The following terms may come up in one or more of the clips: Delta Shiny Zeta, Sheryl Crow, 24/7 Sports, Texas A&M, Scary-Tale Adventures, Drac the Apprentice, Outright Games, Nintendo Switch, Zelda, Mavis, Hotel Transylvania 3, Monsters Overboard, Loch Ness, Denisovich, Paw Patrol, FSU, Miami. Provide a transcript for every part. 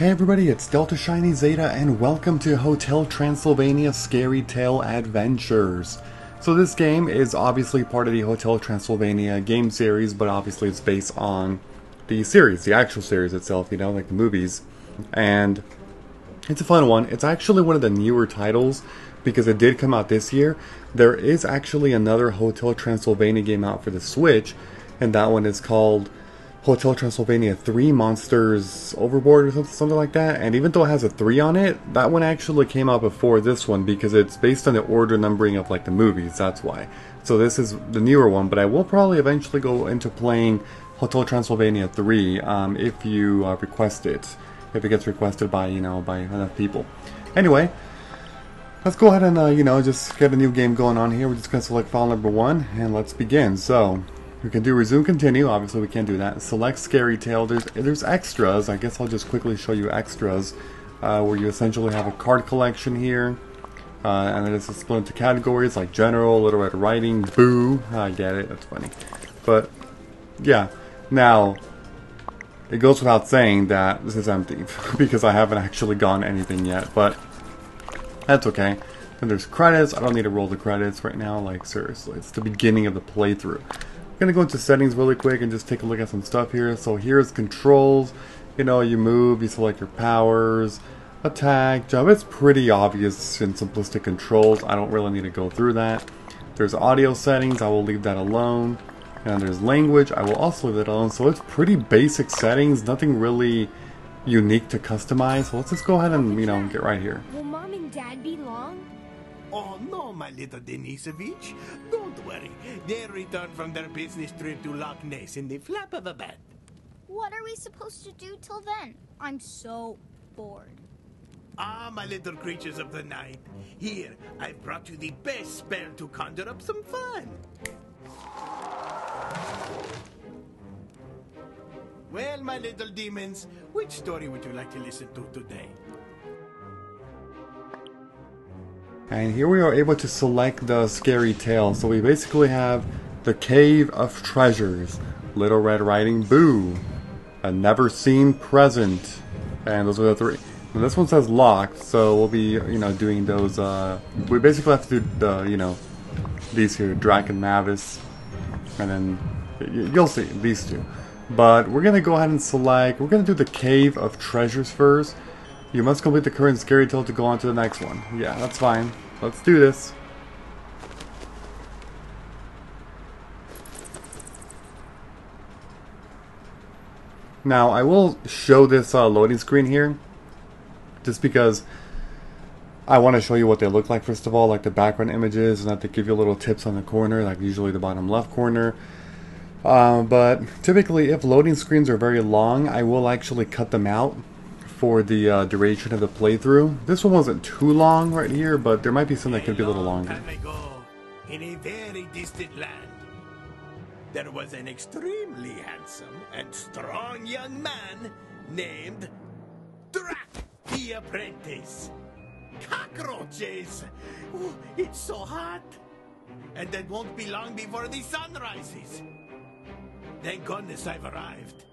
Hey everybody, it's Delta Shiny Zeta and welcome to Hotel Transylvania Scary Tale Adventures. So this game is obviously part of the Hotel Transylvania game series, but obviously it's based on the series, the actual series itself, you know, like the movies. And it's a fun one. It's actually one of the newer titles because it did come out this year. There is actually another Hotel Transylvania game out for the Switch, and that one is called Hotel Transylvania 3 Monsters Overboard or something like that. And even though it has a 3 on it, that one actually came out before this one because it's based on the order numbering of like the movies, that's why. So this is the newer one, but I will probably eventually go into playing Hotel Transylvania 3 if you request it. If it gets requested by, you know, by enough people. Anyway, let's go ahead and, you know, just get a new game going on here. We're just going to select file number 1 and let's begin. So we can do resume continue, obviously we can't do that. Select scary tale, there's extras. I guess I'll just quickly show you extras where you essentially have a card collection here. And then it's split into categories like general, little red writing, boo. I get it, that's funny. But yeah, now it goes without saying that this is empty because I haven't actually gone anything yet, but that's okay. Then there's credits. I don't need to roll the credits right now, like seriously, it's the beginning of the playthrough. Gonna go into settings really quick and just take a look at some stuff here. So here's controls, you know, you move, you select your powers, attack, jump. It's pretty obvious and simplistic controls. I don't really need to go through that. There's audio settings, I will leave that alone. And there's language, I will also leave that alone. So it's pretty basic settings, nothing really unique to customize. So let's just go ahead and, you know, get right here. Will Mom and Dad be long? Oh no, my little Denisovich. Don't worry. They return from their business trip to Loch Ness in the flap of a bat. What are we supposed to do till then? I'm so bored. Ah, my little creatures of the night. Here, I've brought you the best spell to conjure up some fun. Well, my little demons, which story would you like to listen to today? And here we are able to select the scary tale. So we basically have The Cave of Treasures, Little Red Riding Boo, A Never Seen Present, and those are the three. And this one says locked, so we'll be, you know, doing those, we basically have to do the, you know, these here, Drac and Mavis, and then you'll see these two. But we're gonna go ahead and select, we're gonna do The Cave of Treasures first. You must complete the current scary tale to go on to the next one. Yeah, that's fine. Let's do this. Now, I will show this loading screen here, just because I want to show you what they look like, first of all, like the background images, and that they give you little tips on the corner, like usually the bottom left corner. But typically, if loading screens are very long, I will actually cut them out for the duration of the playthrough. This one wasn't too long right here, but there might be some that could be a little longer. Long time ago, in a very distant land, there was an extremely handsome and strong young man named Drac the Apprentice. Cockroaches! Ooh, it's so hot! And it won't be long before the sun rises. Thank goodness I've arrived.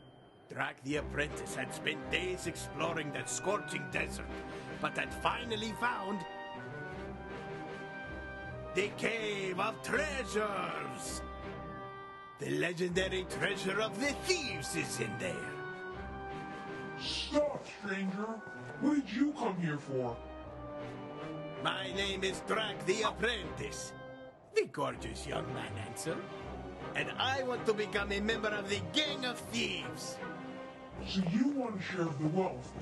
Drac the Apprentice had spent days exploring that scorching desert, but had finally found the Cave of Treasures! The legendary treasure of the thieves is in there! Stop, stranger! What did you come here for? My name is Drac the Apprentice, the gorgeous young man answered, and I want to become a member of the Gang of Thieves! So you want to share the wealth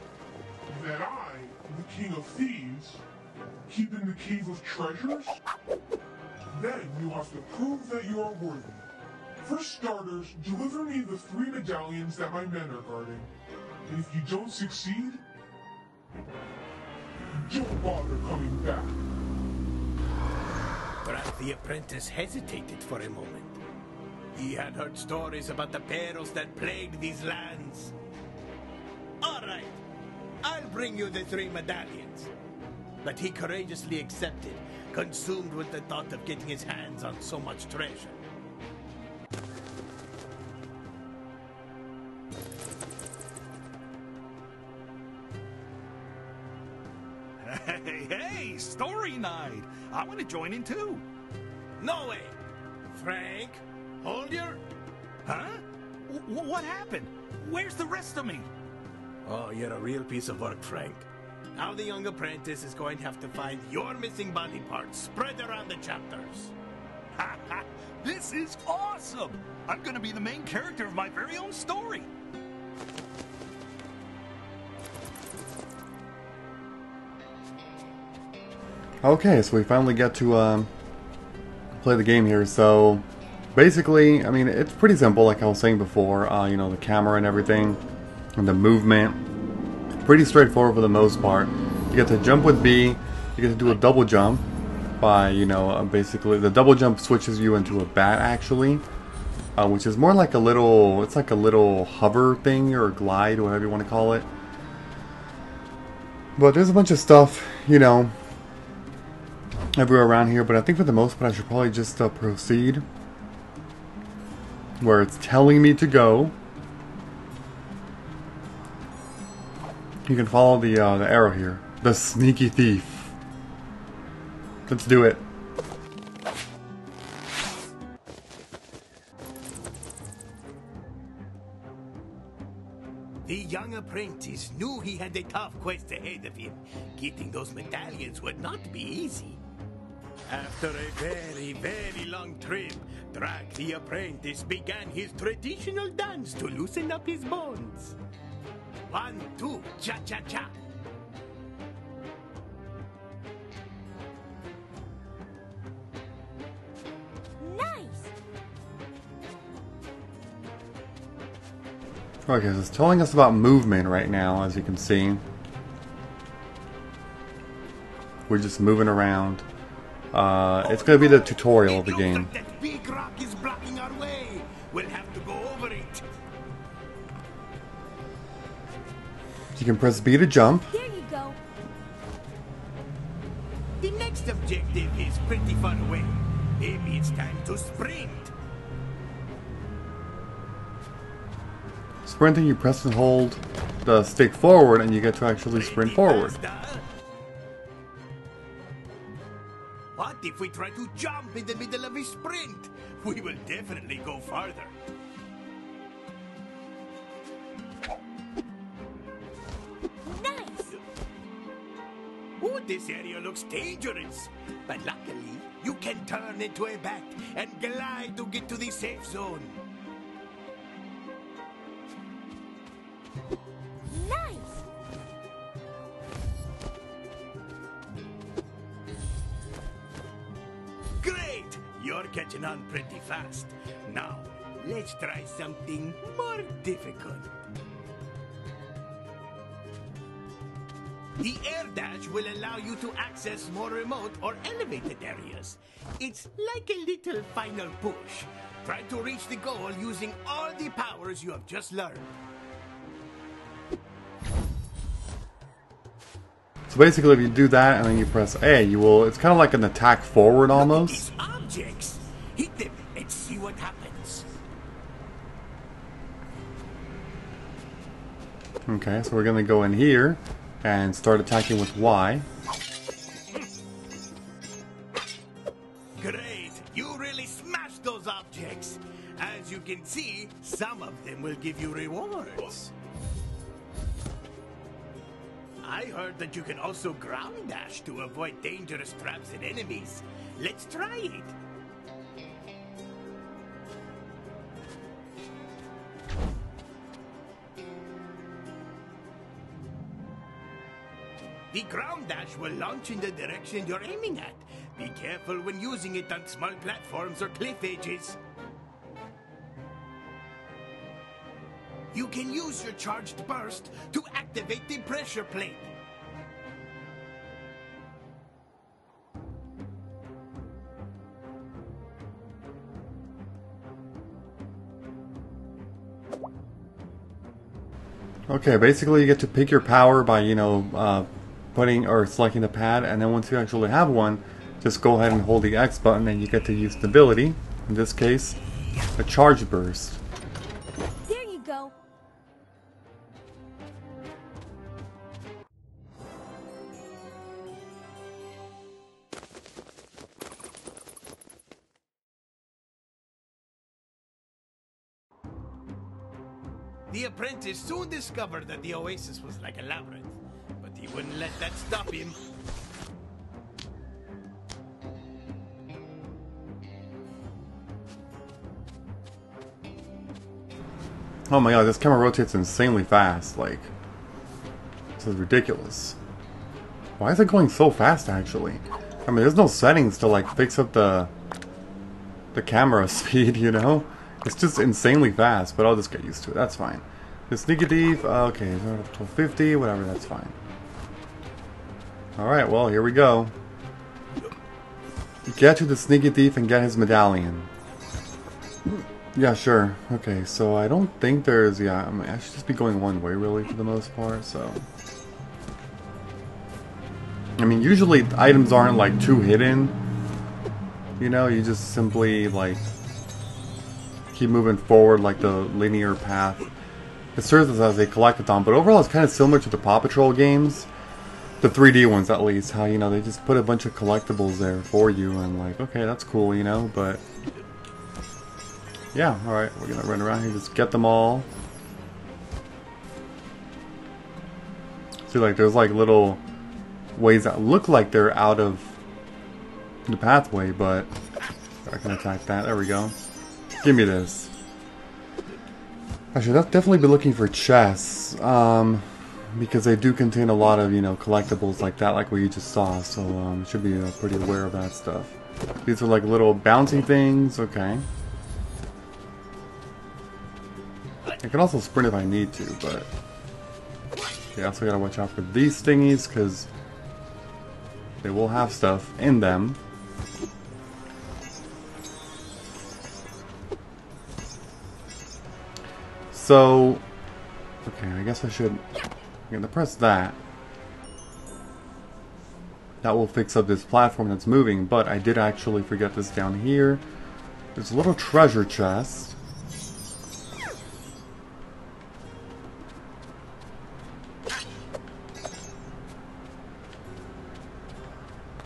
that I, the King of Thieves, keep in the Cave of Treasures? Then you have to prove that you are worthy. For starters, deliver me the 3 medallions that my men are guarding. And if you don't succeed, don't bother coming back. But the apprentice hesitated for a moment. He had heard stories about the perils that plagued these lands. All right, I'll bring you the 3 medallions. But he courageously accepted, consumed with the thought of getting his hands on so much treasure. Hey, story night. I want to join in too. No way. Frank, hold your... Huh? What happened? Where's the rest of me? Oh, you're a real piece of work, Frank. Now the young apprentice is going to have to find your missing body parts spread around the chapters. Ha ha! This is awesome! I'm gonna be the main character of my very own story! Okay, so we finally got to play the game here. So basically, I mean, it's pretty simple, like I was saying before. You know, the camera and everything, and the movement, pretty straightforward for the most part. You get to jump with B. You get to do a double jump by, you know, basically the double jump switches you into a bat, actually, which is more like a little, it's like a little hover thing or glide, or whatever you want to call it. But there's a bunch of stuff, you know, everywhere around here, but I think for the most part I should probably just proceed where it's telling me to go. You can follow the arrow here. The sneaky thief. Let's do it. The young apprentice knew he had a tough quest ahead of him. Getting those medallions would not be easy. After a very, very long trip, Drac the apprentice began his traditional dance to loosen up his bones. 1, 2, cha-cha-cha. Nice! Okay, so it's telling us about movement right now, as you can see. We're just moving around. It's going to be the tutorial of the game. That big rock is blocking our way. We'll have to go over it. You can press B to jump. There you go. The next objective is pretty far away. Maybe it's time to sprint. Sprinting, you press and hold the stick forward, and you get to actually sprint forward. What if we try to jump in the middle of a sprint? We will definitely go farther. Nice! Ooh, this area looks dangerous. But luckily, you can turn into a bat and glide to get to the safe zone. Catching on pretty fast. Now, let's try something more difficult. The air dash will allow you to access more remote or elevated areas. It's like a little final push. Try to reach the goal using all the powers you have just learned. So basically, if you do that and then you press A, you will, it's kind of like an attack forward almost. Hit them and see what happens. Okay, so we're gonna go in here and start attacking with Y. Great, you really smashed those objects. As you can see, some of them will give you rewards. I heard that you can also ground dash to avoid dangerous traps and enemies. Let's try it. The ground dash will launch in the direction you're aiming at. Be careful when using it on small platforms or cliff edges. You can use your charged burst to activate the pressure plate. Okay, basically you get to pick your power by, you know, putting or selecting the pad, and then once you actually have one, just go ahead and hold the X button and you get to use the ability, in this case, a charge burst. There you go. The apprentice soon discovered that the oasis was like a labyrinth, but he wouldn't let that stop him. Oh my god, this camera rotates insanely fast, like, this is ridiculous. Why is it going so fast, actually? I mean, there's no settings to, like, fix up the camera speed, you know? It's just insanely fast, but I'll just get used to it, that's fine. The sneaky thief, okay, 1250, whatever, that's fine. Alright, well, here we go. Get to the sneaky thief and get his medallion. Yeah, sure. Okay, so I don't think there's... Yeah, I mean, I should just be going one way, really, for the most part, so... I mean, usually items aren't, like, too hidden. You know, you just simply, like... keep moving forward, like, the linear path. It serves as a collectathon, but overall it's kind of similar to the Paw Patrol games. The 3D ones, at least. How, you know, they just put a bunch of collectibles there for you, and, like, okay, that's cool, you know, but... Yeah, alright, we're gonna run around here, just get them all. See, like, there's, like, little ways that look like they're out of the pathway, but I can attack that. There we go. Give me this. I should definitely be looking for chests, because they do contain a lot of, you know, collectibles like that, like what you just saw, so, should be pretty aware of that stuff. These are, like, little bouncy things, okay. I can also sprint if I need to, but yeah, also gotta watch out for these thingies because they will have stuff in them. So, okay, I guess I should. I'm gonna press that. That will fix up this platform that's moving. But I did actually forget this down here. There's a little treasure chest.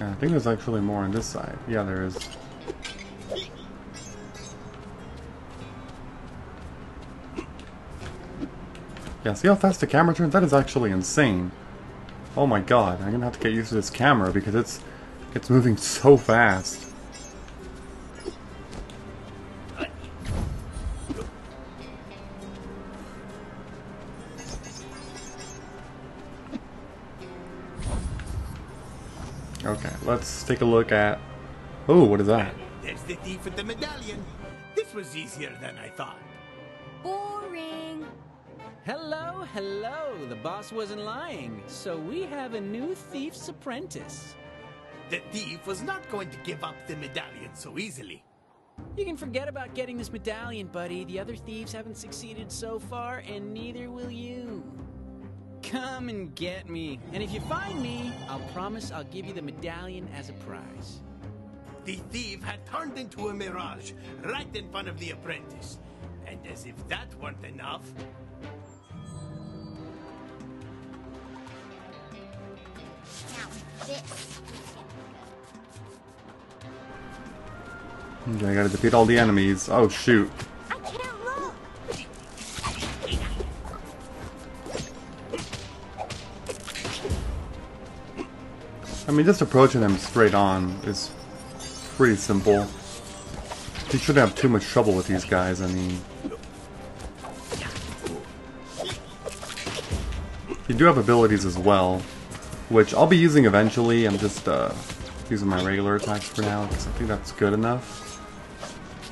I think there's actually more on this side. Yeah, there is. Yeah, see how fast the camera turns? That is actually insane. Oh my god, I'm gonna have to get used to this camera because it's moving so fast. Okay, let's take a look at... Oh, what is that? There's the thief with the medallion. This was easier than I thought. Boring. Hello, hello. The boss wasn't lying. So we have a new thief's apprentice. The thief was not going to give up the medallion so easily. You can forget about getting this medallion, buddy. The other thieves haven't succeeded so far, and neither will you. Come and get me, and if you find me, I'll promise I'll give you the medallion as a prize. The thief had turned into a mirage, right in front of the apprentice. And as if that weren't enough... Now this. Okay, I gotta defeat all the enemies. Oh, shoot. I mean, just approaching them straight on is pretty simple. You shouldn't have too much trouble with these guys, I mean. You do have abilities as well, which I'll be using eventually. I'm just using my regular attacks for now, because I think that's good enough.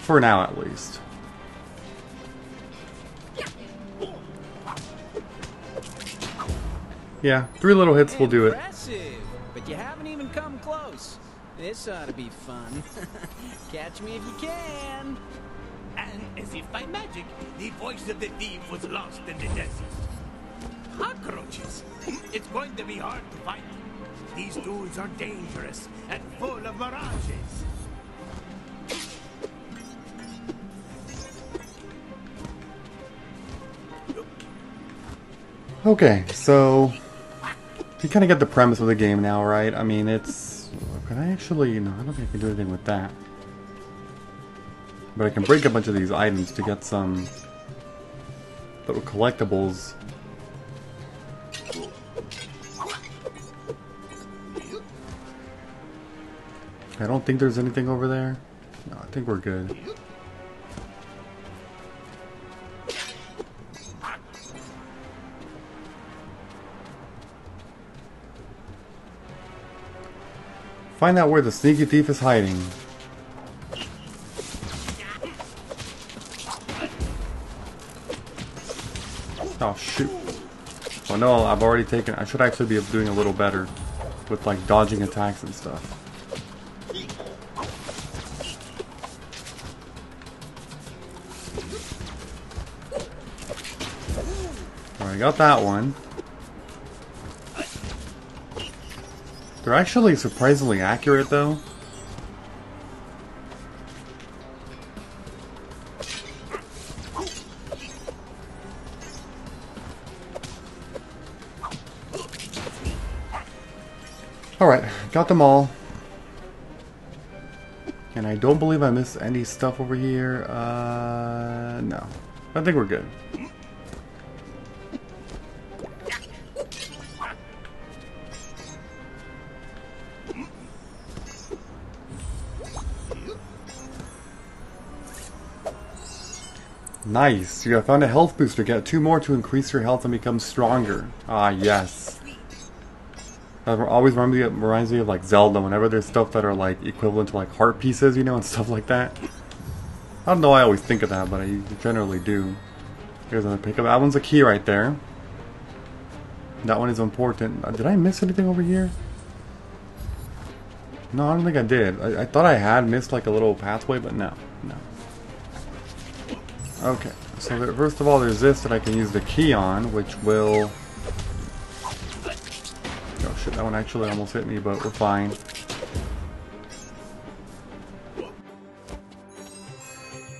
For now, at least. Yeah, 3 little hits will do it. You haven't even come close. This ought to be fun. Catch me if you can. And as if by magic, the voice of the thief was lost in the desert. Cockroaches. It's going to be hard to fight. These dudes are dangerous and full of mirages. Okay, so... You kind of get the premise of the game now, right? I mean, it's... Can I actually... No, I don't think I can do anything with that. But I can break a bunch of these items to get some... that were collectibles. I don't think there's anything over there. No, I think we're good. Find out where the sneaky thief is hiding. Oh shoot. Oh no, I've already taken... I should actually be doing a little better with like dodging attacks and stuff. I got that one. They're actually surprisingly accurate though. Alright, got them all. And I don't believe I missed any stuff over here. No. I think we're good. Nice, you found a health booster. Get 2 more to increase your health and become stronger. Ah, yes. That always reminds me of like Zelda, whenever there's stuff that are like equivalent to like heart pieces, you know, and stuff like that. I don't know why I always think of that, but I generally do. Here's another pickup. That one's a key right there. That one is important. Did I miss anything over here? No, I don't think I did. I thought I had missed like a little pathway, but no, no. Okay, so there, first of all, there's this that I can use the key on, which will... Oh shit, that one actually almost hit me, but we're fine.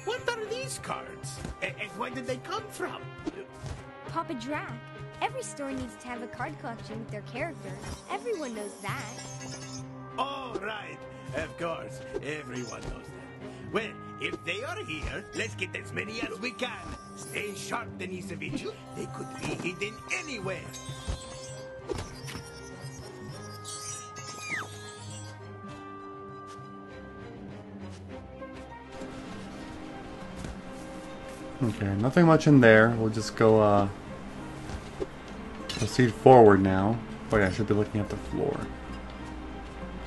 What are these cards? And where did they come from? Papa Drac. Every store needs to have a card collection with their characters. Everyone knows that. Oh, right. Of course, everyone knows that. Well, if they are here, let's get as many as we can. Stay sharp, Denisovich. They could be hidden anywhere. Okay, nothing much in there. We'll just go, proceed forward now. Wait, I should be looking at the floor.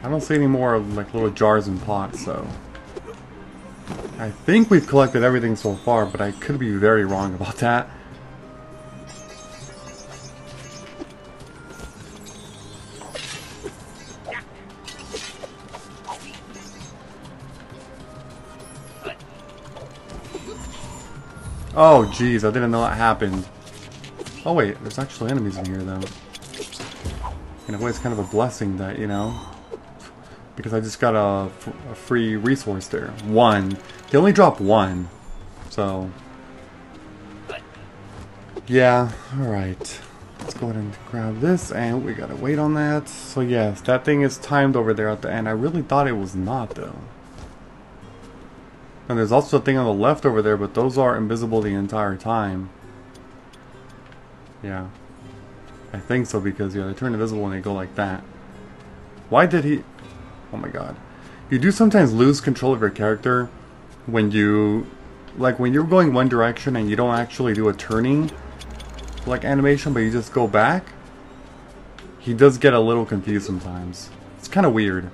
I don't see any more, like, little jars and pots, so... I think we've collected everything so far, but I could be very wrong about that. Oh, jeez, I didn't know that happened. Oh, wait, there's actually enemies in here, though. In a way, it's kind of a blessing that, you know... Because I just got a free resource there. One. They only drop one. So. Yeah. Alright. Let's go ahead and grab this. And we gotta wait on that. So yes. That thing is timed over there at the end. I really thought it was not though. And there's also a thing on the left over there. But those are invisible the entire time. Yeah. I think so because yeah. They turn invisible and they go like that. Why did he... Oh my god. You do sometimes lose control of your character when you... Like, when you're going one direction and you don't actually do a turning, like, animation, but you just go back. He does get a little confused sometimes. It's kind of weird.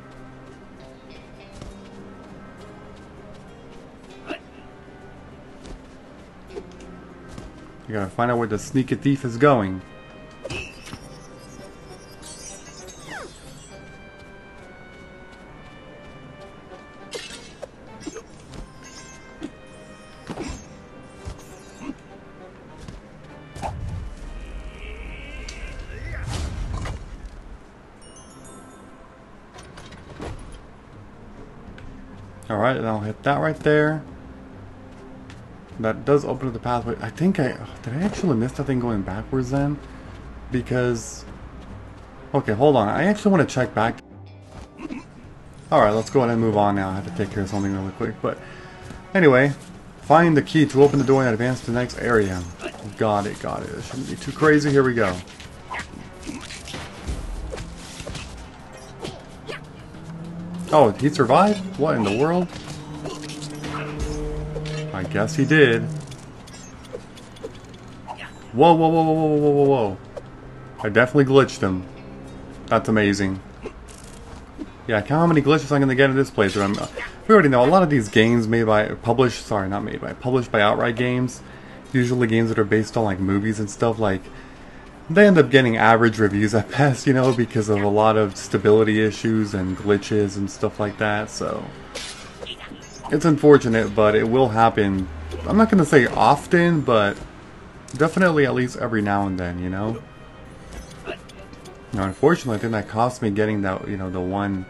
You gotta find out where the sneaky thief is going. Alright, and I'll hit that right there. That does open up the pathway. I think I... Did I actually miss that thing going backwards then? Because... Okay, hold on. I actually want to check back. Alright, let's go ahead and move on now. I have to take care of something really quick. But anyway, find the key to open the door and advance to the next area. Got it, got it. It shouldn't be too crazy. Here we go. Oh, he survived? What in the world? I guess he did. Whoa, whoa, whoa, whoa, whoa, whoa, whoa. I definitely glitched him. That's amazing. Yeah, count how many glitches I'm going to get in this place. We already know a lot of these games made by, published by Outright Games, usually games that are based on like movies and stuff, like they end up getting average reviews at best, you know, because of a lot of stability issues and glitches and stuff like that. So it's unfortunate, but it will happen. I'm not going to say often, but definitely at least every now and then, you know. Now, unfortunately, I think that cost me getting that, you know, the one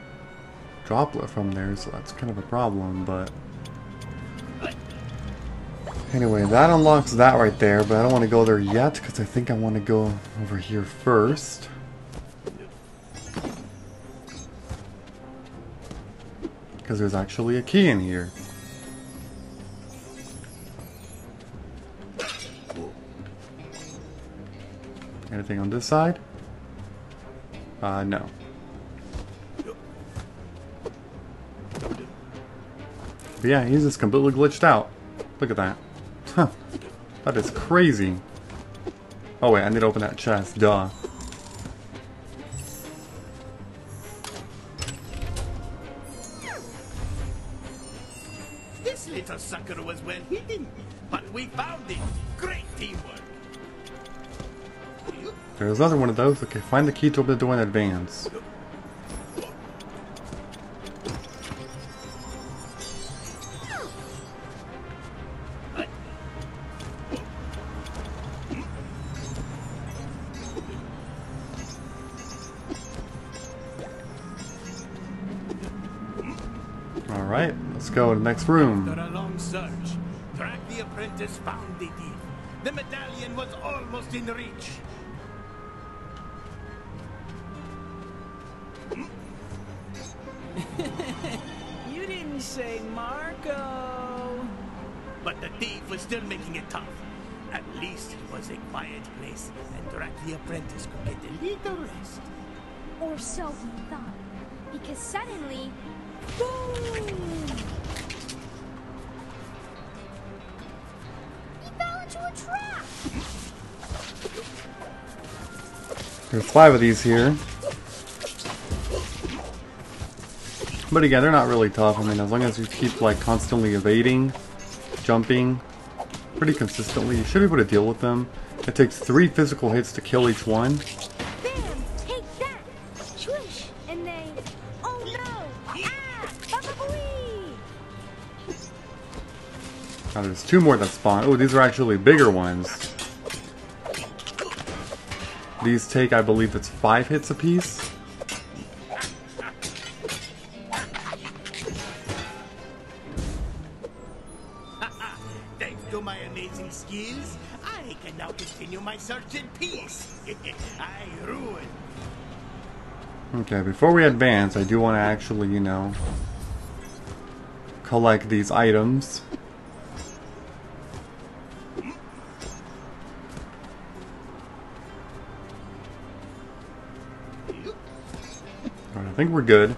droplet from there, so that's kind of a problem, but anyway, that unlocks that right there, but I don't want to go there yet, because I think I want to go over here first. Because there's actually a key in here. Anything on this side? No. But yeah, he's just completely glitched out. Look at that. Huh. That is crazy. Oh wait, I need to open that chest. Duh. This little sucker was well hidden, but we found it. Great teamwork. There's another one of those. Okay, find the key to open the door in advance. Alright, let's go to the next room. After a long search, track the apprentice found the key. The medallion was almost in reach. You didn't say Marco. But the thief was still making it tough. At least it was a quiet place, and Drac the apprentice could get a little rest. Or so he thought. Because suddenly, boom! He fell into a trap. There's 5 of these here. But again, they're not really tough. I mean, as long as you keep, like, constantly evading, jumping, pretty consistently, you should be able to deal with them. It takes 3 physical hits to kill each one. Bam! Take that! Swish! And they... Oh no! Ah! Ba-ba-booey! Now there's 2 more that spawn. Oh, these are actually bigger ones. These take, I believe it's 5 hits apiece. Okay, before we advance, I do want to actually, you know, collect these items. Alright, I think we're good.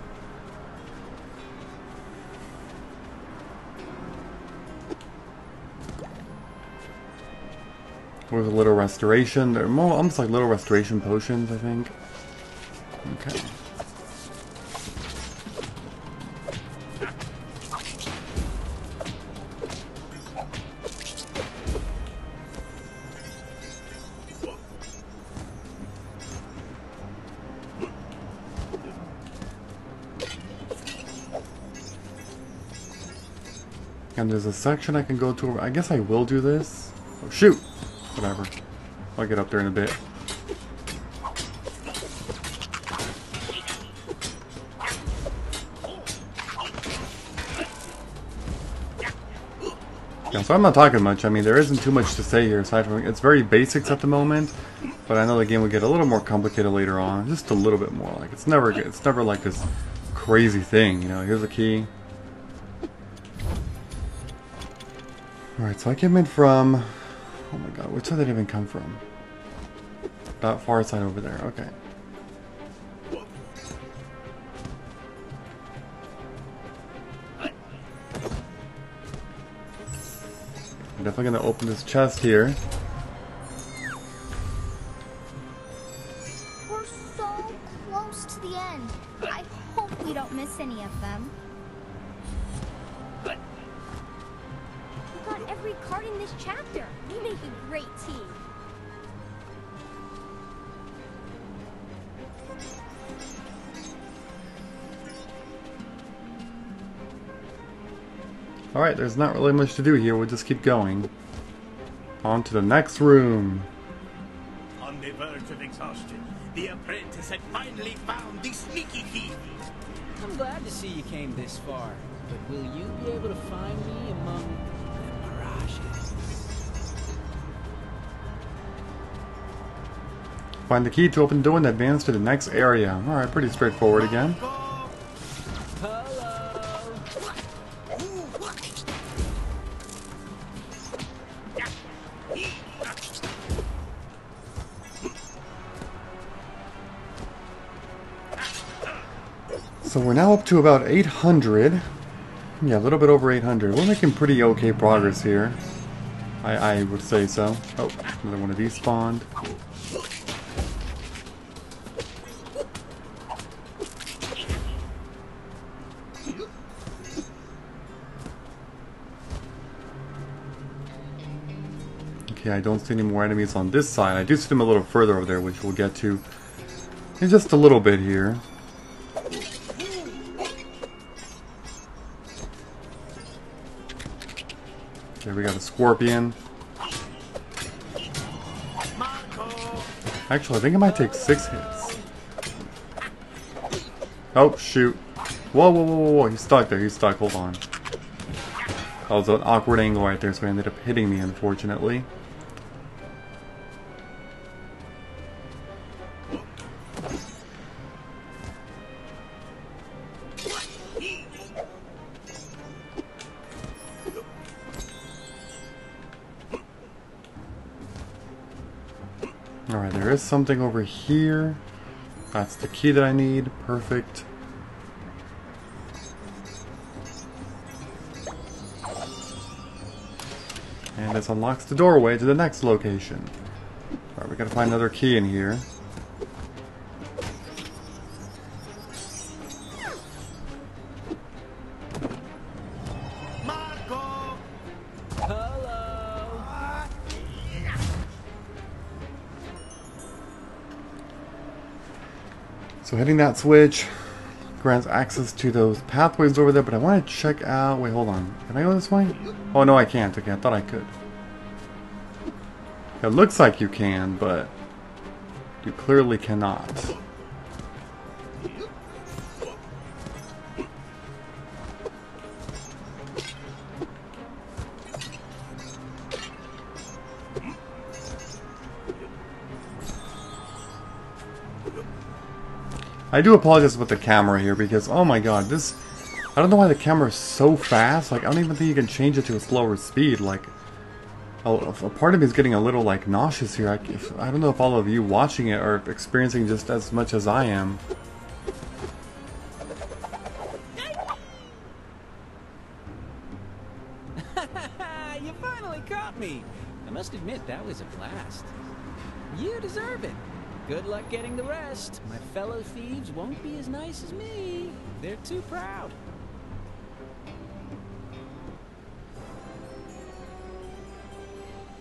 With a little restoration, they're more almost like little restoration potions, I think. Okay. And there's a section I can go to. I guess I will do this. Oh, shoot! Whatever. I'll get up there in a bit. So I'm not talking much. I mean, there isn't too much to say here aside from it's very basics at the moment, but I know the game will get a little more complicated later on, just a little bit more. Like it's never like this crazy thing, you know. Here's a key. All right, so I came in from Oh my god, which one did it even come from? That far side over there, okay. I'm definitely gonna open this chest here. We're so close to the end. I hope we don't miss any of them. We got every card in this chapter. We make a great team. Alright, there's not really much to do here, we'll just keep going. On to the next room. On the verge of exhaustion, the apprentice had finally found the sneaky thief. I'm glad to see you came this far, but will you be able to find me among the mirages? Find the key to open the door and advance to the next area. Alright, pretty straightforward again. So we're now up to about 800. Yeah, a little bit over 800. We're making pretty okay progress here. I would say so. Oh, another one of these spawned. Okay, I don't see any more enemies on this side. I do see them a little further over there, which we'll get to in just a little bit here. Okay, we got a scorpion. Actually, I think it might take 6 hits. Oh, shoot. Whoa, whoa, whoa, whoa, whoa. He's stuck there. He's stuck. Hold on. That was an awkward angle right there, so he ended up hitting me, unfortunately. Alright, there is something over here. That's the key that I need. Perfect. And this unlocks the doorway to the next location. Alright, we gotta find another key in here. So hitting that switch grants access to those pathways over there, but I want to check out... Wait, hold on. Can I go this way? Oh, no, I can't. Okay, I thought I could. It looks like you can, but you clearly cannot. I do apologize with the camera here because, oh my god, this... I don't know why the camera is so fast. Like, I don't even think you can change it to a slower speed. Like, a part of me is getting a little, like, nauseous here. I don't know if all of you watching it are experiencing just as much as I am. You finally caught me! I must admit, that was a blast. You deserve it. Good luck getting the rest. My fellow thieves won't be as nice as me. They're too proud.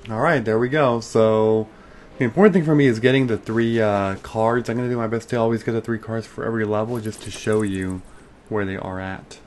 Alright, there we go. So, the important thing for me is getting the 3 cards. I'm going to do my best to always get the 3 cards for every level just to show you where they are at.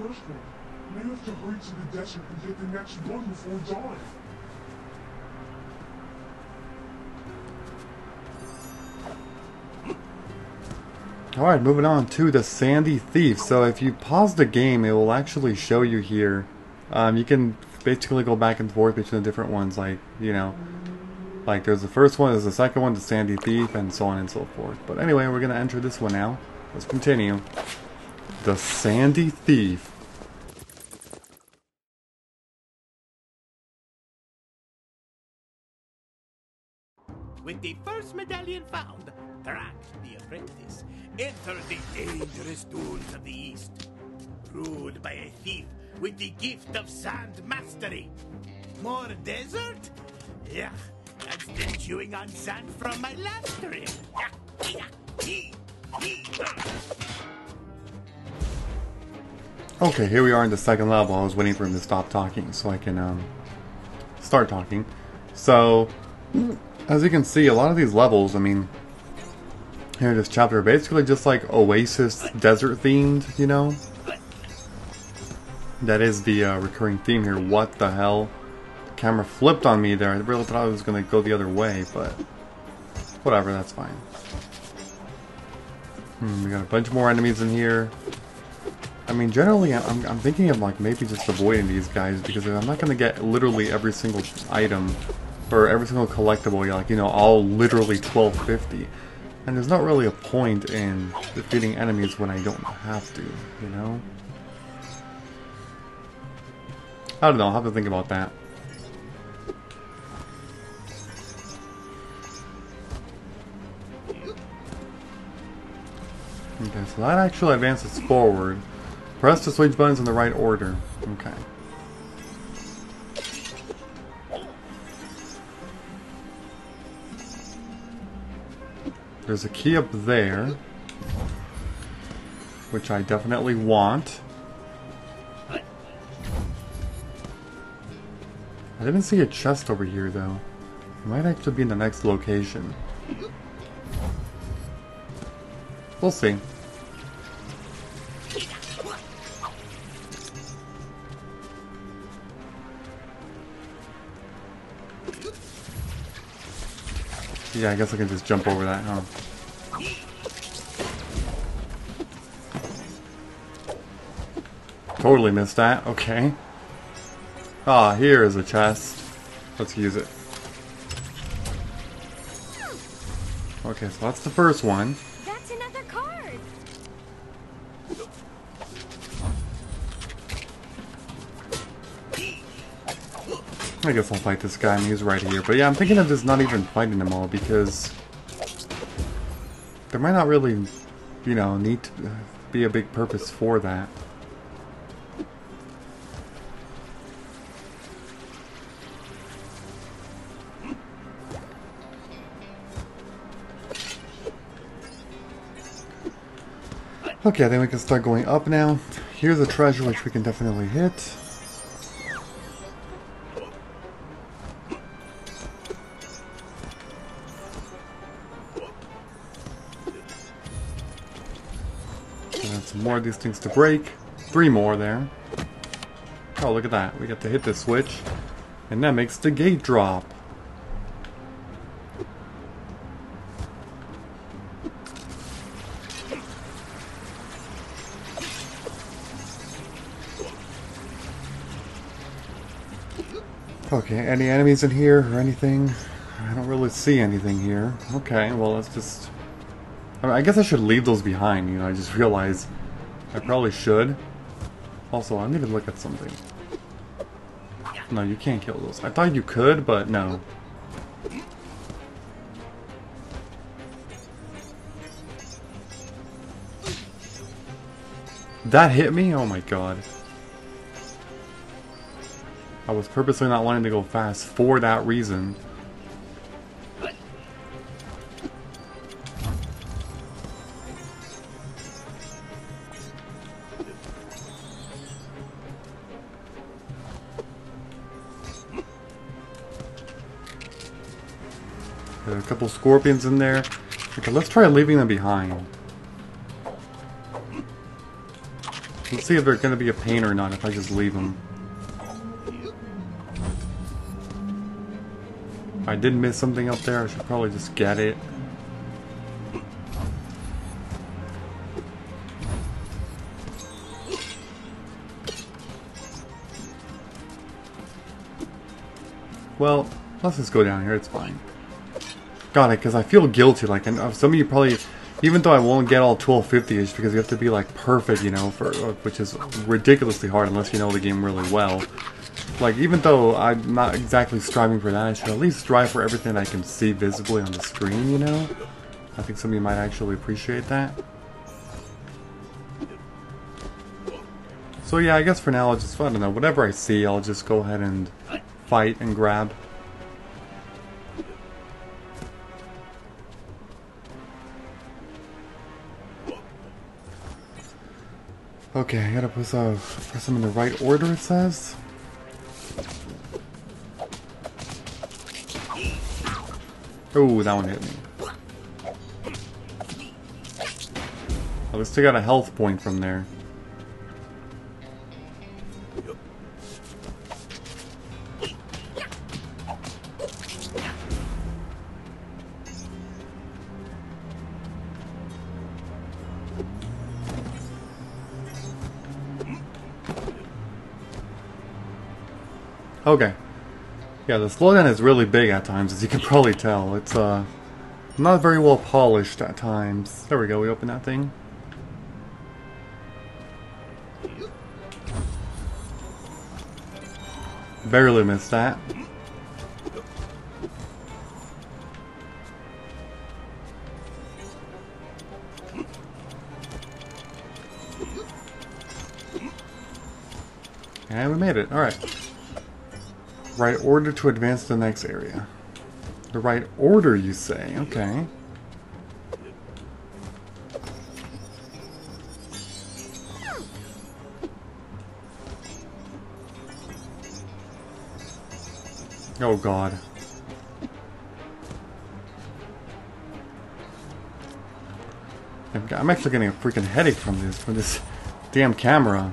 First one. We have to hurry to the desert and get the next one before dawn. Alright, moving on to the Sandy Thief. So if you pause the game, it will actually show you here. You can basically go back and forth between the different ones, like, you know, like there's the first one, there's the second one, the Sandy Thief, and so on and so forth. But anyway, we're going to enter this one now. Let's continue. The Sandy Thief. With the first medallion found, Thrak the apprentice entered the dangerous dunes of the East, ruled by a thief with the gift of sand mastery. More desert? Yeah, I've been chewing on sand from my last trip. Okay, here we are in the second level. I was waiting for him to stop talking so I can start talking. So, as you can see, a lot of these levels, I mean, here in this chapter, basically just like Oasis desert themed, you know? That is the recurring theme here. What the hell? The camera flipped on me there. I really thought I was going to go the other way, but whatever, that's fine. We got a bunch more enemies in here. I mean, generally, I'm thinking of like maybe just avoiding these guys because I'm not going to get literally every single item. For every single collectible, you're like, you know, all literally $12.50. And there's not really a point in defeating enemies when I don't have to, you know? I don't know, I'll have to think about that. Okay, so that actually advances forward. Press the switch buttons in the right order. Okay. There's a key up there, which I definitely want. I didn't see a chest over here, though. It might actually be in the next location. We'll see. Yeah, I guess I can just jump over that, huh? Totally missed that, okay. Ah, here is a chest. Let's use it. Okay, so that's the first one. That's another card. I guess I'll fight this guy, and he's right here. But yeah, I'm thinking of just not even fighting them all, because there might not really, you know, need to be a big purpose for that. Okay, then we can start going up now. Here's a treasure which we can definitely hit. More of these things to break. Three more there. Oh, look at that. We got to hit the switch. And that makes the gate drop. Okay, any enemies in here or anything? I don't really see anything here. Okay, well, let's just... I mean, I guess I should leave those behind, you know, I just realized... I probably should. Also, I need to look at something. No, you can't kill those. I thought you could, but no. That hit me? Oh my god. I was purposely not wanting to go fast for that reason. There are a couple scorpions in there. Okay, let's try leaving them behind. Let's see if they're going to be a pain or not if I just leave them. I did miss something up there. I should probably just get it. Well, let's just go down here. It's fine. Got it, because I feel guilty. Like, some of you probably, even though I won't get all 1250, it's because you have to be, like, perfect, you know, for which is ridiculously hard unless you know the game really well. Like, even though I'm not exactly striving for that, I should at least strive for everything I can see visibly on the screen, you know? I think some of you might actually appreciate that. So yeah, I guess for now I'll just, I don't know, whatever I see, I'll just go ahead and fight and grab. Okay, I gotta press them in the right order, it says. Oh, that one hit me. I still got a health point from there. Okay. Yeah, the slowdown is really big at times, as you can probably tell. It's not very well polished at times. There we go, we open that thing. Barely missed that. And we made it, alright. Right order to advance to the next area. The right order, you say? Okay. Oh god. I'm actually getting a freaking headache from this damn camera.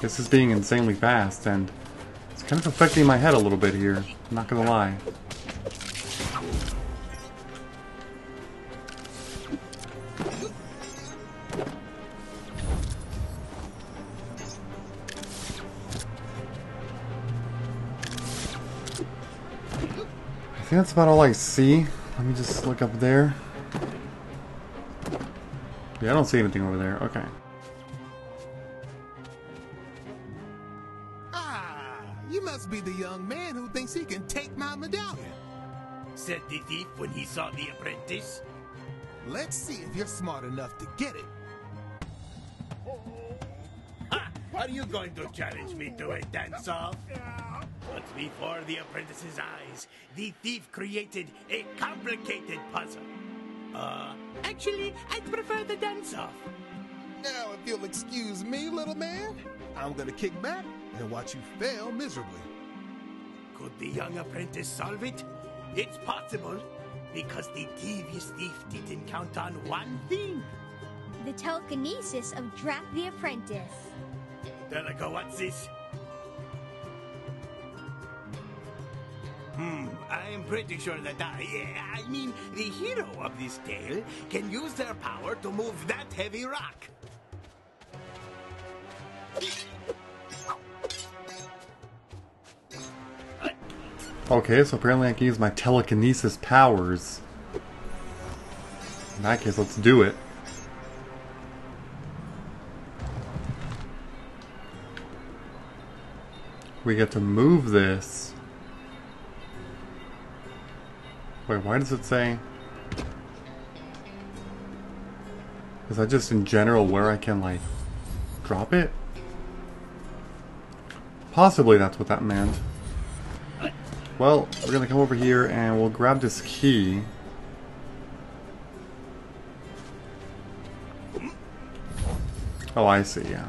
This is being insanely fast, and it's kind of affecting my head a little bit here, I'm not gonna lie. I think that's about all I see. Let me just look up there. Yeah, I don't see anything over there. Okay. Be the young man who thinks he can take my medallion, said the thief when he saw the apprentice. Let's see if you're smart enough to get it. Ah, are you going to challenge me to a dance-off? But before the apprentice's eyes, the thief created a complicated puzzle. Actually, I'd prefer the dance-off. Now, if you'll excuse me, little man, I'm gonna kick back and watch you fail miserably. Could the young apprentice solve it? It's possible, because the devious thief didn't count on one thing. The telekinesis of Drac the Apprentice. Delica, what's this? I'm pretty sure that I mean, the hero of this tale can use their power to move that heavy rock. Okay, so apparently I can use my telekinesis powers. In that case, let's do it. We get to move this. Wait, why does it say? Is that just in general where I can, like, drop it? Possibly that's what that meant. Well, we're gonna come over here and we'll grab this key. Oh, I see, yeah.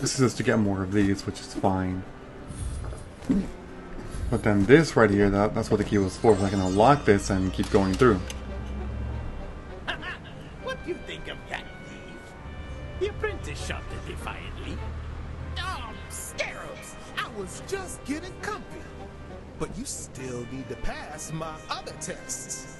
This is just to get more of these, which is fine. But then this right here, that's what the key was for, so I can unlock this and keep going through. What do you think of that thief? The apprentice shouted defiantly. Oh, scarabs! I was just getting comfy. But you still need to pass my other tests.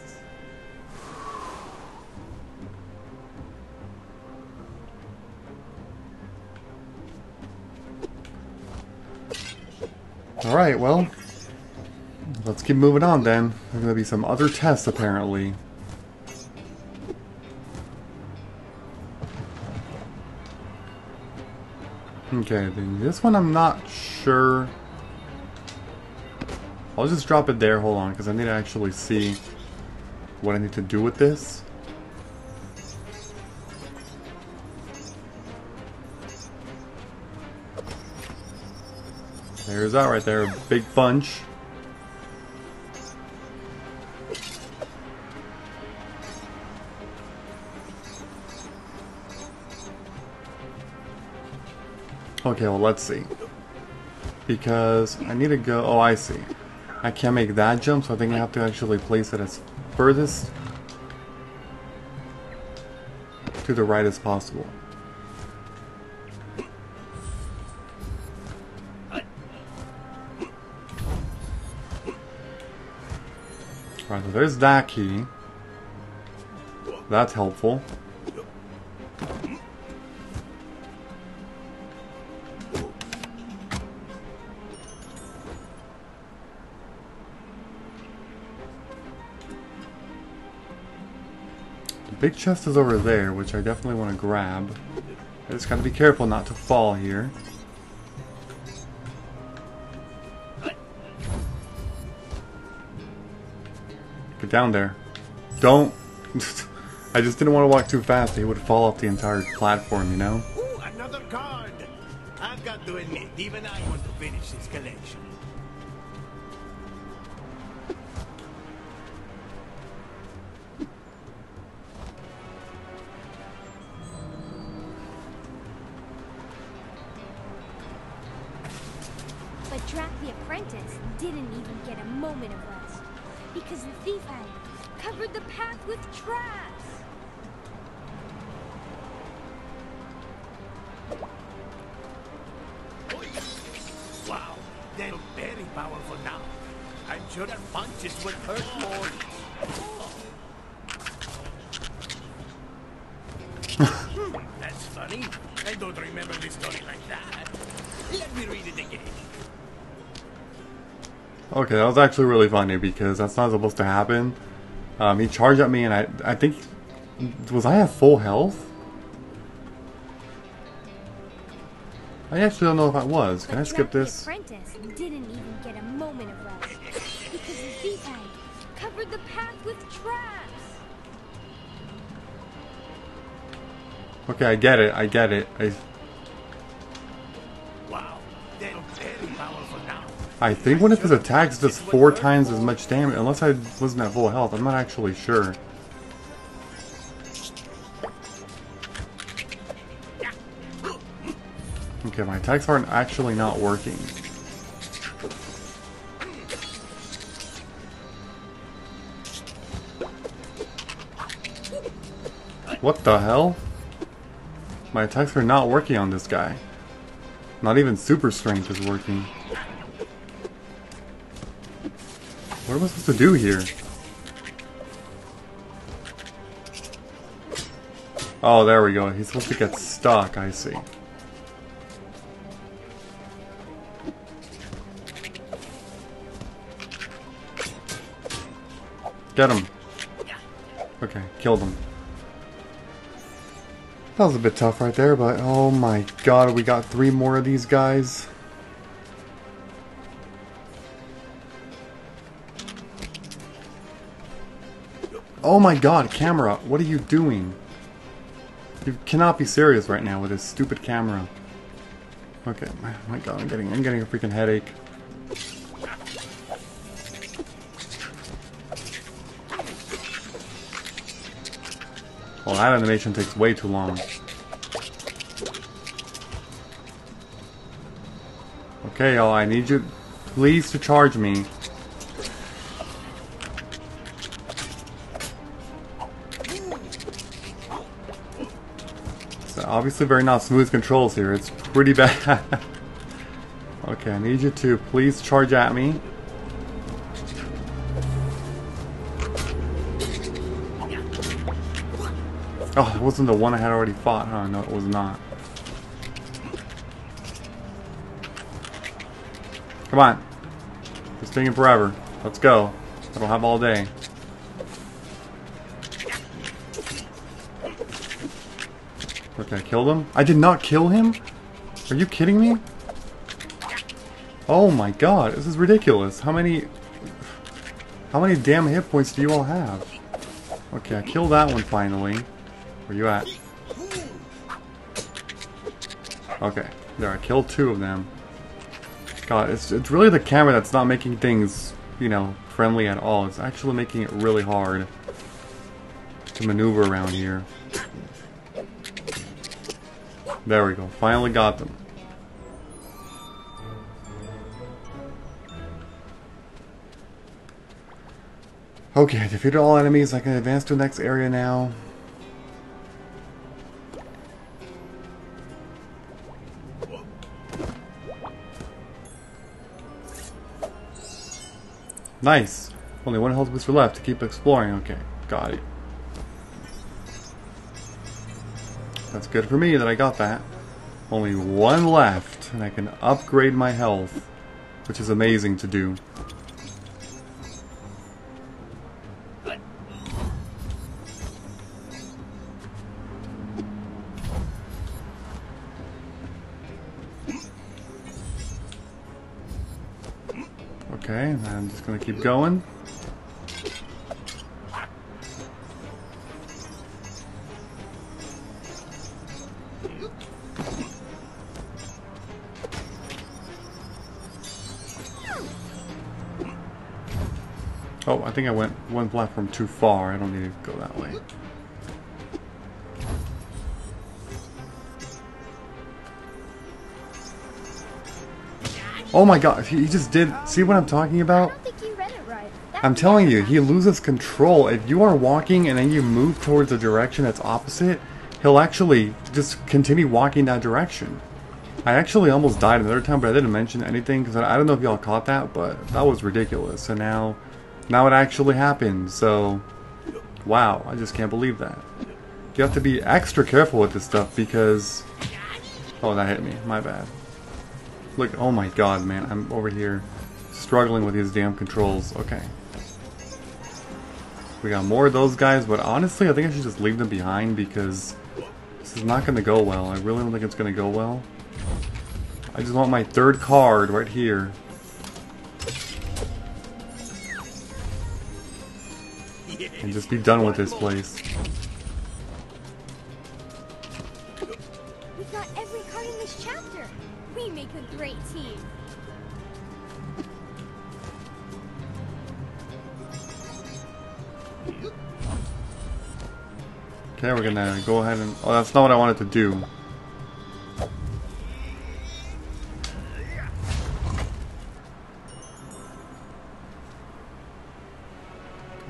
Alright, well, let's keep moving on then. There's gonna be some other tests apparently. Okay, then this one I'm not sure. I'll just drop it there, hold on, because I need to actually see what I need to do with this. There's that right there, a big bunch. Okay, well, let's see. Because I need to go... Oh, I see. I can't make that jump, so I think I have to actually place it as furthest to the right as possible. Alright, so there's that key. That's helpful. The big chest is over there, which I definitely want to grab. I just gotta be careful not to fall here. Get down there. Don't. I just didn't want to walk too fast. He would fall off the entire platform, you know? Ooh, another card! I've got to admit, even I want to finish this collection. But Drac the Apprentice didn't even get a moment of rest. Because the thief had covered the path with traps! Wow, they're very powerful now. I'm sure their punches will hurt more. That's funny. I don't remember this story like that. Let me read it again. Okay, that was actually really funny because that's not supposed to happen. He charged at me and I think... Was I at full health? I actually don't know if I was. Can I skip this? But Drac the Apprentice didn't even get a moment of rest because the thief had covered the path with traps. Okay, I get it. I get it. I think one of his attacks does 4 times as much damage, unless I wasn't at full health. I'm not actually sure. Okay, my attacks aren't actually not working. What the hell? My attacks are not working on this guy. Not even super strength is working. What am I supposed to do here? Oh, there we go. He's supposed to get stuck, I see. Get him. Okay, killed him. That was a bit tough right there, but oh my god, we got 3 more of these guys. Oh my god, camera, what are you doing? You cannot be serious right now with this stupid camera. Okay, oh my god, I'm getting a freaking headache. Well, that animation takes way too long. Okay, y'all, I need you please to charge me. Obviously very not smooth controls here, it's pretty bad. Okay, I need you to please charge at me. Oh, it wasn't the one I had already fought, huh? No, it was not. Come on, It's taking forever. Let's go. I don't have all day. Okay, I killed him? I did not kill him? Are you kidding me? Oh my god, this is ridiculous. How many damn hit points do you all have? Okay, I killed that one finally. Where you at? Okay, there, I killed two of them. God, it's really the camera that's not making things, you know, friendly at all. It's actually making it really hard to maneuver around here. There we go, finally got them. Okay, defeated all enemies, I can advance to the next area now. Nice! Only one health booster left to keep exploring. Okay, got it. That's good for me that I got that. Only one left, and I can upgrade my health, which is amazing to do. Okay, I'm just gonna keep going. Oh, I think I went one platform too far. I don't need to go that way. Oh my god, he just did. See what I'm talking about? I'm telling you, he loses control. If you are walking and then you move towards a direction that's opposite, he'll actually just continue walking that direction. I actually almost died another time, but I didn't mention anything because I don't know if y'all caught that, but that was ridiculous. So now it actually happened. So, wow, I just can't believe that. You have to be extra careful with this stuff because... Oh, that hit me. My bad. Look, oh my god, man, I'm over here struggling with these damn controls. Okay. We got more of those guys, but honestly, I think I should just leave them behind because this is not going to go well. I really don't think it's going to go well. I just want my third card right here. And just be done with this place. We've got every card in this chapter. We make a great team. Okay, we're gonna go ahead and... Oh, that's not what I wanted to do.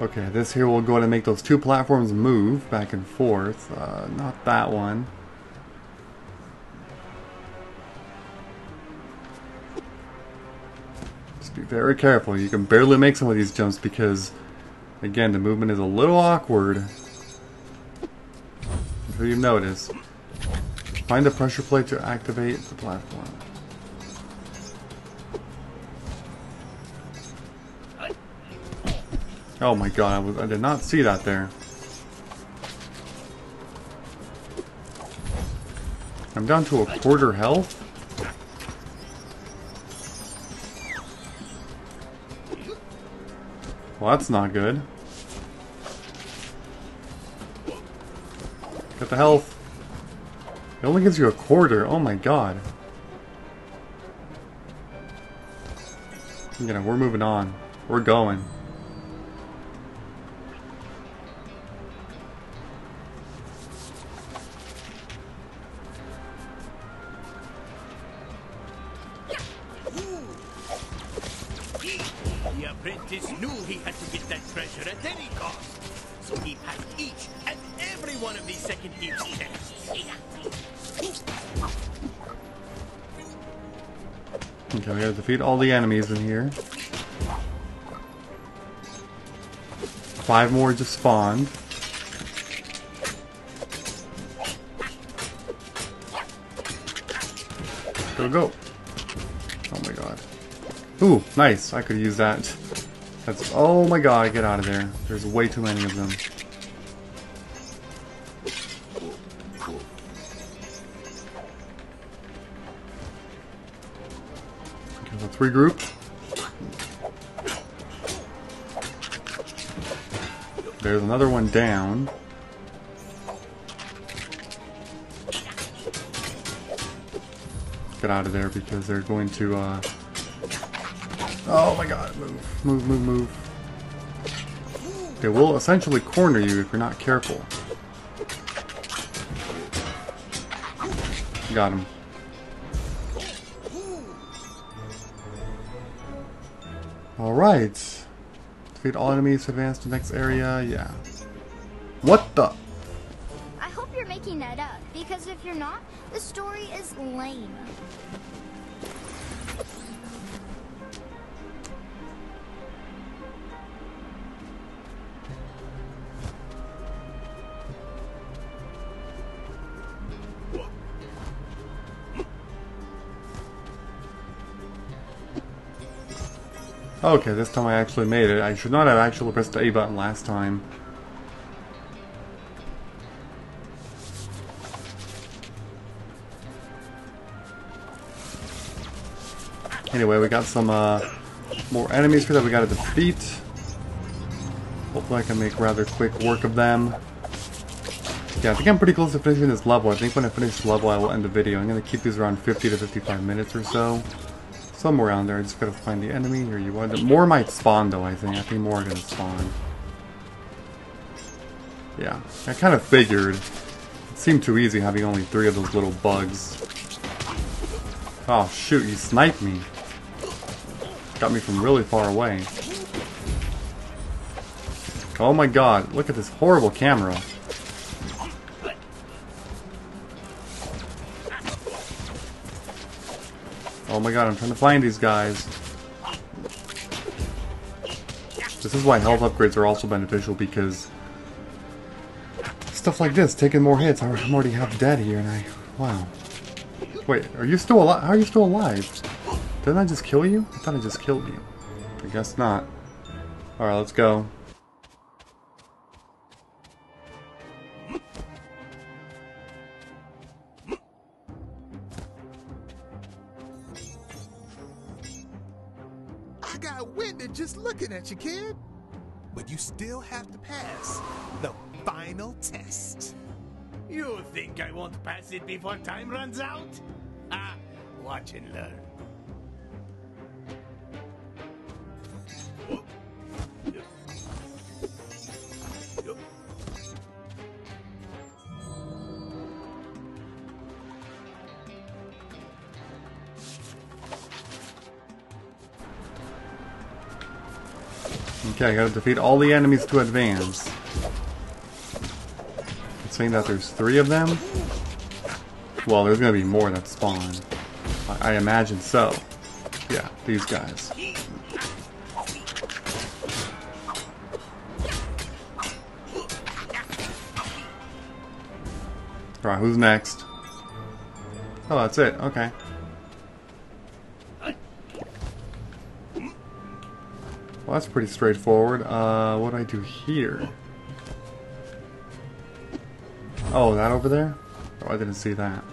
Okay, this here will go ahead and make those two platforms move back and forth. Not that one. Be very careful. You can barely make some of these jumps because, again, the movement is a little awkward. I'm sure you've noticed. Find the pressure plate to activate the platform. Oh my god, I did not see that there. I'm down to a quarter health. Well, that's not good. Get the health. It only gives you a quarter. Oh my god. You know, we're moving on. We're going. Okay, we gotta defeat all the enemies in here. 5 more just spawned. Go, go. Oh my god. Ooh, nice. I could use that. That's... Oh my god, get out of there. There's way too many of them. Okay, so three group. There's another one down. Get out of there because they're going to, oh my god, move, move, move, move. They will essentially corner you if you're not careful. Got him. Alright. Defeat all enemies to advance to the next area, yeah. What the? I hope you're making that up, because if you're not, the story is lame. Okay, this time I actually made it. I should not have actually pressed the A button last time. Anyway, we got some more enemies here that we gotta defeat. Hopefully I can make rather quick work of them. Yeah, I think I'm pretty close to finishing this level. I think when I finish the level I will end the video. I'm gonna keep these around 50 to 55 minutes or so. Somewhere around there, I just gotta find the enemy. Here you are. More might spawn though, I think. I think more are gonna spawn. Yeah, I kind of figured. It seemed too easy having only 3 of those little bugs. Oh shoot, you sniped me. Got me from really far away. Oh my god, look at this horrible camera. Oh my god, I'm trying to find these guys. This is why health upgrades are also beneficial, because stuff like this, taking more hits. I'm already half dead here, and I... Wow. Wait, are you still alive? How are you still alive? Didn't I just kill you? I thought I just killed you. I guess not. Alright, let's go. Just looking at you, kid. But you still have to pass the final test. You think I won't pass it before time runs out? Ah, watch and learn. Okay, I gotta defeat all the enemies to advance. It's saying that there's 3 of them? Well, there's gonna be more that spawn. I imagine so. Yeah, these guys. Alright, who's next? Oh, that's it. Okay. Well, that's pretty straightforward. What do I do here? Oh, that over there? Oh, I didn't see that.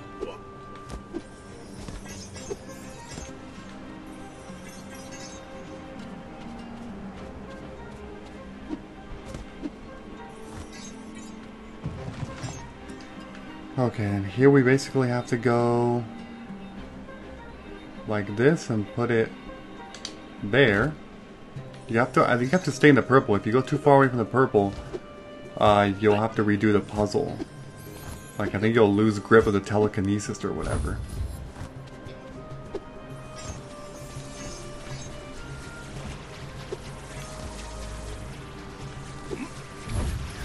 Okay, and here we basically have to go like this and put it there. You have to, I think you have to stay in the purple. If you go too far away from the purple, you'll have to redo the puzzle. Like, I think you'll lose grip of the telekinesis or whatever.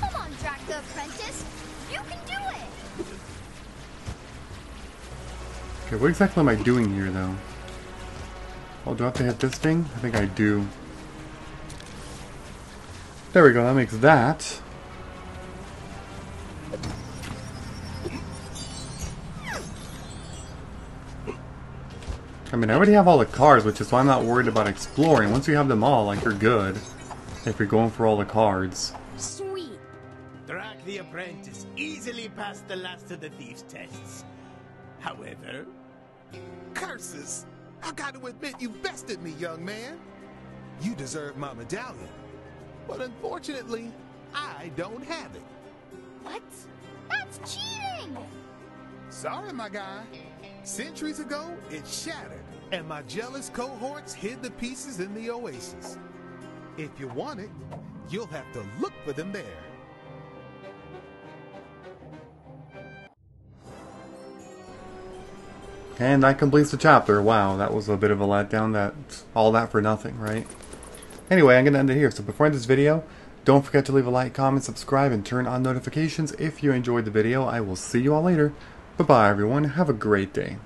Come on, Drac the Apprentice! You can do it! Okay, what exactly am I doing here, though? Oh, do I have to hit this thing? I think I do. There we go, that makes that. I mean, I already have all the cards, which is why I'm not worried about exploring. Once you have them all, like, you're good. If you're going for all the cards. Sweet. Drag the apprentice easily past the last of the thieves' tests. However... Curses! I gotta admit, you bested me, young man. You deserve my medallion. But unfortunately, I don't have it. What? That's cheating! Sorry, my guy. Centuries ago, it shattered, and my jealous cohorts hid the pieces in the oasis. If you want it, you'll have to look for them there. And that completes the chapter. Wow, that was a bit of a letdown, that all that for nothing, right? Anyway, I'm going to end it here. So before I end this video, don't forget to leave a like, comment, subscribe, and turn on notifications if you enjoyed the video. I will see you all later. Bye-bye, everyone. Have a great day.